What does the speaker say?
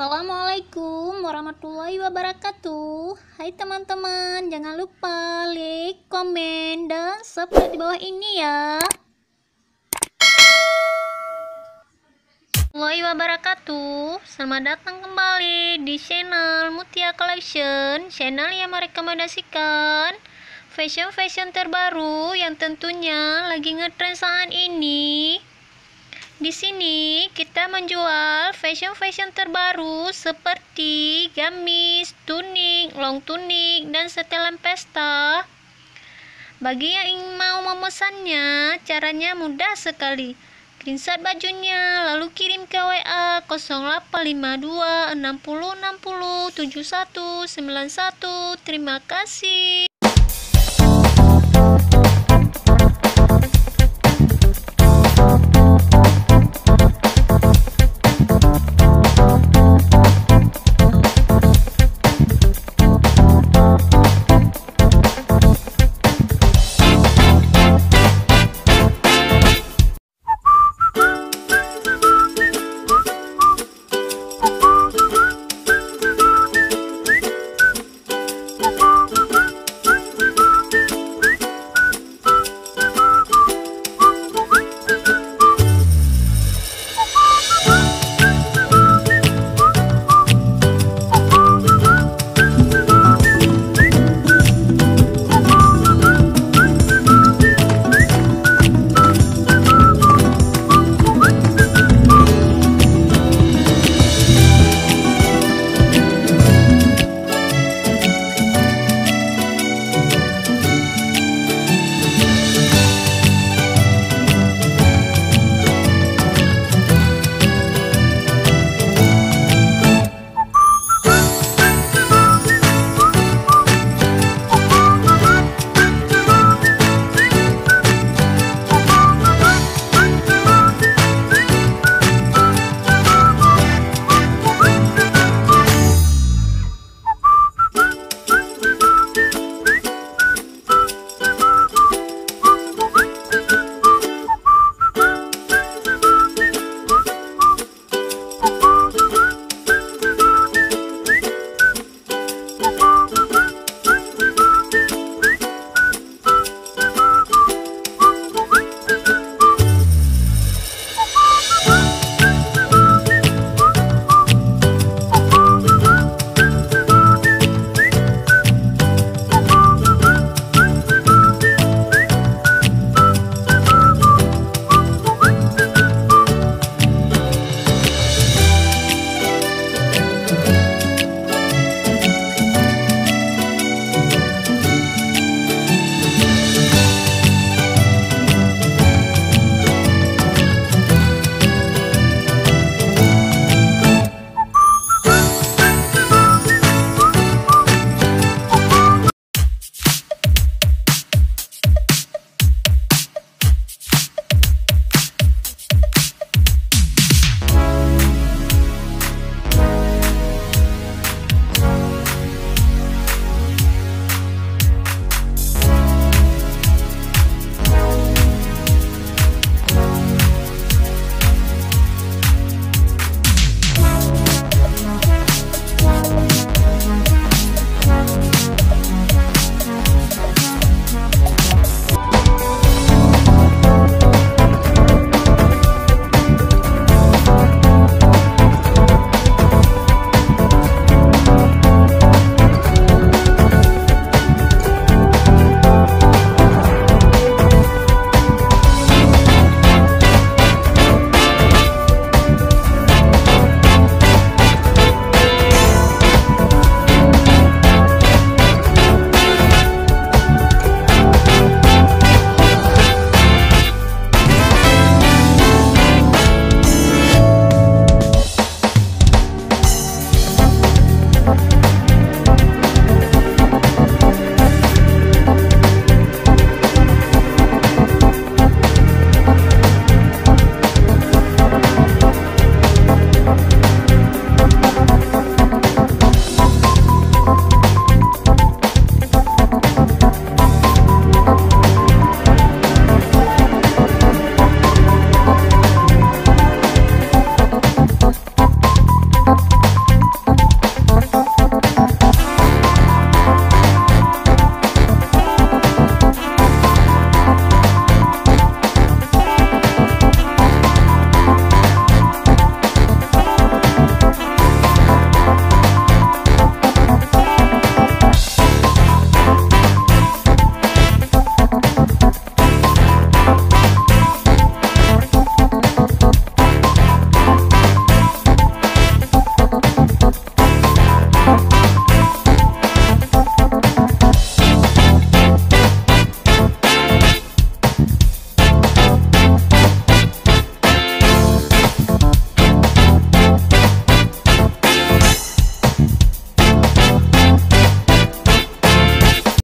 Assalamualaikum warahmatullahi wabarakatuh. Hai teman-teman, jangan lupa like, komen, dan subscribe di bawah ini ya. Assalamualaikum warahmatullahi wabarakatuh. Selamat datang kembali di channel Mutia Collection, channel yang merekomendasikan fashion-fashion terbaru yang tentunya lagi ngetrend saat ini. Di sini kita menjual fashion terbaru seperti gamis, tunik, long tunik, dan setelan pesta. Bagi yang mau memesannya, caranya mudah sekali. Screenshot bajunya lalu kirim ke WA 0852 60 70 71 91. Terima kasih.